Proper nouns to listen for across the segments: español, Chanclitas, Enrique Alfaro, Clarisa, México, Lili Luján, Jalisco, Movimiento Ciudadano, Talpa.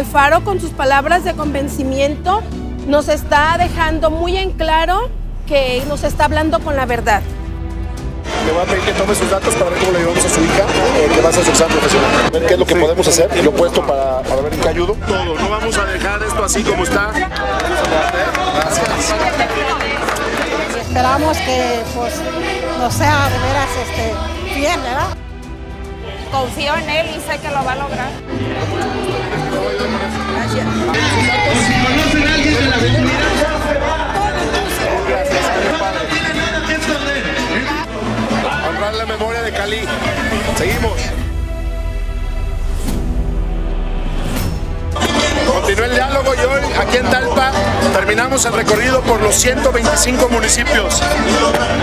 Alfaro, con sus palabras de convencimiento, nos está dejando muy en claro que nos está hablando con la verdad. Le voy a pedir que tome sus datos para ver cómo le ayudamos a su hija, que va a hacer su examen profesional. Ver qué es lo que podemos hacer y lo puesto para ver en qué ayudo. Todo, no vamos a dejar esto así como está. Gracias. Esperamos que, pues, no sea de veras fiel, ¿verdad? Confío en él y sé que lo va a lograr. Gracias. Si conocen a alguien de la comunidad, honrar la memoria de Cali. Seguimos. Continúa el diálogo y hoy, aquí en Talpa, terminamos el recorrido por los 125 municipios.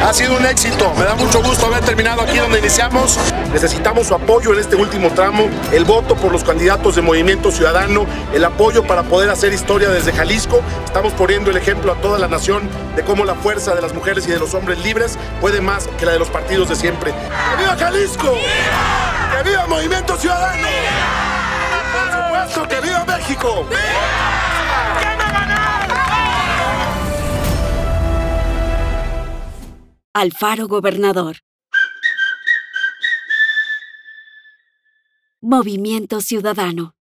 Ha sido un éxito, me da mucho gusto haber terminado aquí donde iniciamos. Necesitamos su apoyo en este último tramo, el voto por los candidatos de Movimiento Ciudadano, el apoyo para poder hacer historia desde Jalisco. Estamos poniendo el ejemplo a toda la nación de cómo la fuerza de las mujeres y de los hombres libres puede más que la de los partidos de siempre. ¡Que viva Jalisco! ¡Viva! ¡Que viva Movimiento Ciudadano! ¡Viva! Por supuesto que viva México. Alfaro, gobernador. Movimiento Ciudadano.